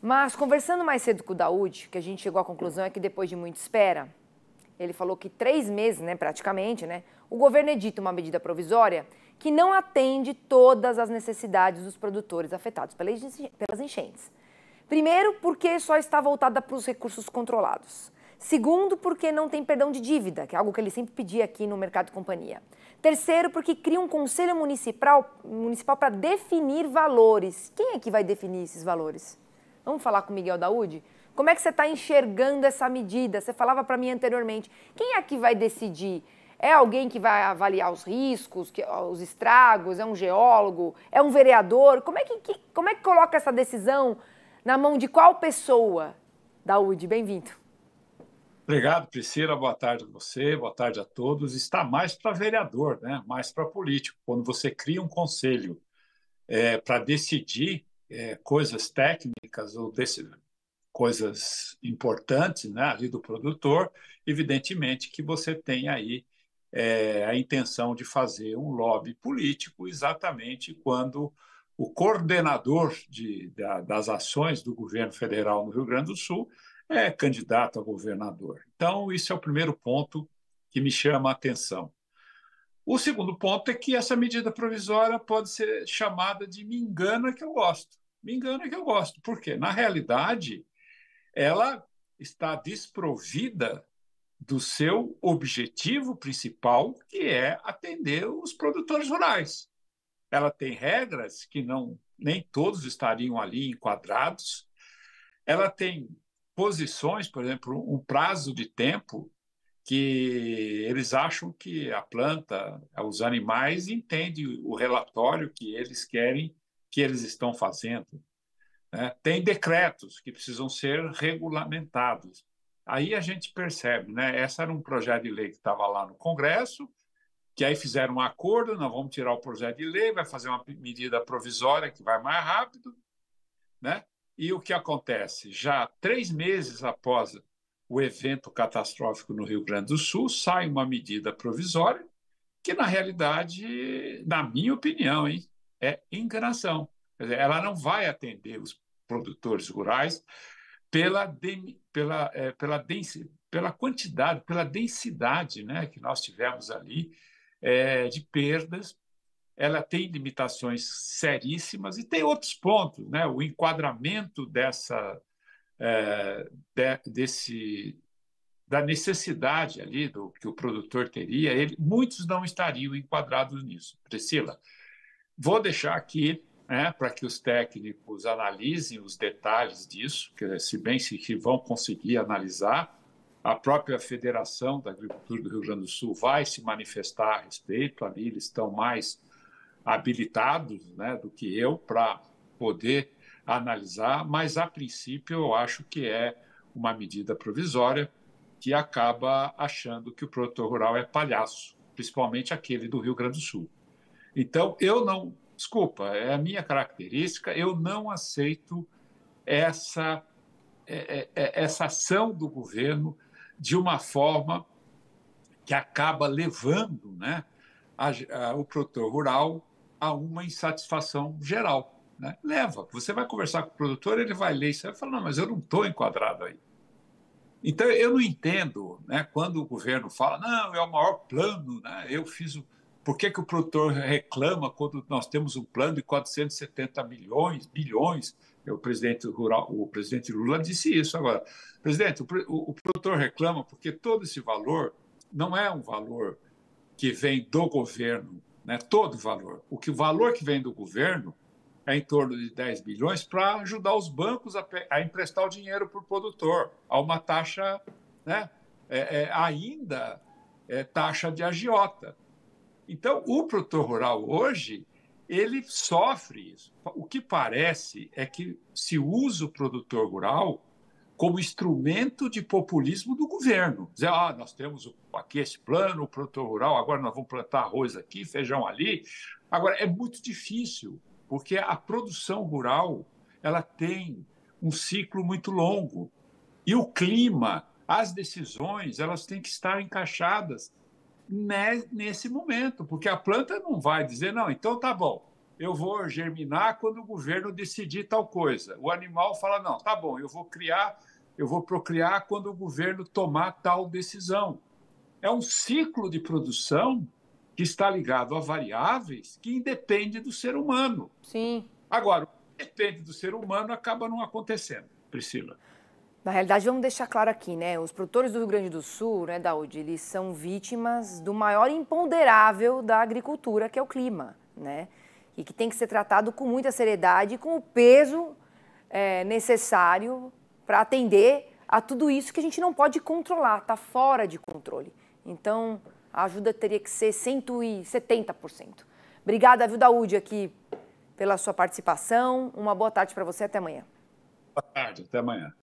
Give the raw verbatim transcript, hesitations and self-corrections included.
Mas conversando mais cedo com o Daoud, que a gente chegou à conclusão é que depois de muita espera, ele falou que três meses, né, praticamente, né, o governo edita uma medida provisória que não atende todas as necessidades dos produtores afetados pelas enchentes. Primeiro, porque só está voltada para os recursos controlados. Segundo, porque não tem perdão de dívida, que é algo que ele sempre pedia aqui no Mercado Companhia. Terceiro, porque cria um conselho municipal, municipal para definir valores. Quem é que vai definir esses valores? Vamos falar com o Miguel Daoud? Como é que você está enxergando essa medida? Você falava para mim anteriormente. Quem é que vai decidir? É alguém que vai avaliar os riscos, os estragos? É um geólogo? É um vereador? Como é que, como é que coloca essa decisão na mão de qual pessoa? Daoud, bem-vindo. Obrigado, Priscila. Boa tarde a você, boa tarde a todos. Está mais para vereador, né? Mais para político. Quando você cria um conselho é, para decidir é, coisas técnicas ou desse, coisas importantes, né, ali do produtor, evidentemente que você tem aí é, a intenção de fazer um lobby político exatamente quando o coordenador de, da, das ações do governo federal no Rio Grande do Sul é candidato a governador. Então, isso é o primeiro ponto que me chama a atenção. O segundo ponto é que essa medida provisória pode ser chamada de me engana que eu gosto. Me engana que eu gosto. Por quê? Na realidade, ela está desprovida do seu objetivo principal, que é atender os produtores rurais. Ela tem regras que não, nem todos estariam ali enquadrados. Ela tem posições, por exemplo, um prazo de tempo que eles acham que a planta, os animais, entendem o relatório que eles querem, que eles estão fazendo. Né? Tem decretos que precisam ser regulamentados. Aí a gente percebe, né? Esse era um projeto de lei que estava lá no Congresso, que aí fizeram um acordo, nós vamos tirar o projeto de lei, vai fazer uma medida provisória que vai mais rápido, né? E o que acontece? Já três meses após o evento catastrófico no Rio Grande do Sul, sai uma medida provisória que, na realidade, na minha opinião, hein, é enganação. Quer dizer, ela não vai atender os produtores rurais pela, de, pela, é, pela, densi, pela quantidade, pela densidade, né, que nós tivemos ali é, de perdas. Ela tem limitações seríssimas e tem outros pontos, né? O enquadramento dessa, é, de, desse, da necessidade ali do que o produtor teria, ele, muitos não estariam enquadrados nisso. Priscila, vou deixar aqui, né, para que os técnicos analisem os detalhes disso, que, se bem se que vão conseguir analisar, a própria Federação da Agricultura do Rio Grande do Sul vai se manifestar a respeito, ali eles estão mais habilitados, né, do que eu para poder analisar, mas a princípio eu acho que é uma medida provisória que acaba achando que o produtor rural é palhaço, principalmente aquele do Rio Grande do Sul. Então, eu não, desculpa, é a minha característica, eu não aceito essa, é, é, essa ação do governo de uma forma que acaba levando, né, a, a, o produtor rural a uma insatisfação geral, né? Leva. Você vai conversar com o produtor, ele vai ler isso e vai falar, não, mas eu não estou enquadrado aí. Então, eu não entendo, né, quando o governo fala, não, é o maior plano, né? Eu fiz o... Por que, que o produtor reclama quando nós temos um plano de quatrocentos e setenta milhões, bilhões? O presidente, rural, o presidente Lula disse isso agora. Presidente, o, o, o produtor reclama porque todo esse valor não é um valor que vem do governo, né? Todo o valor. O, que, o valor que vem do governo é em torno de dez bilhões para ajudar os bancos a, a emprestar o dinheiro para o produtor, a uma taxa, né? é, é, ainda é, taxa de agiota. Então, o produtor rural hoje, ele sofre isso. O que parece é que se usa o produtor rural como instrumento de populismo do governo. Dizer, ah, nós temos aqui esse plano, o produtor rural, agora nós vamos plantar arroz aqui, feijão ali. Agora, é muito difícil, porque a produção rural ela tem um ciclo muito longo. E o clima, as decisões, elas têm que estar encaixadas nesse momento, porque a planta não vai dizer, não, então tá bom, eu vou germinar quando o governo decidir tal coisa. O animal fala, não, tá bom, eu vou criar, eu vou procriar quando o governo tomar tal decisão. É um ciclo de produção que está ligado a variáveis que independe do ser humano. Sim. Agora, o que depende do ser humano acaba não acontecendo, Priscila. Na realidade, vamos deixar claro aqui, né? Os produtores do Rio Grande do Sul, né, Daoud, eles são vítimas do maior imponderável da agricultura, que é o clima, né? E que tem que ser tratado com muita seriedade e com o peso é, necessário para atender a tudo isso que a gente não pode controlar, está fora de controle. Então, a ajuda teria que ser cento e setenta por cento. Obrigada, viu, Daoud, aqui pela sua participação. Uma boa tarde para você, até amanhã. Boa tarde, até amanhã.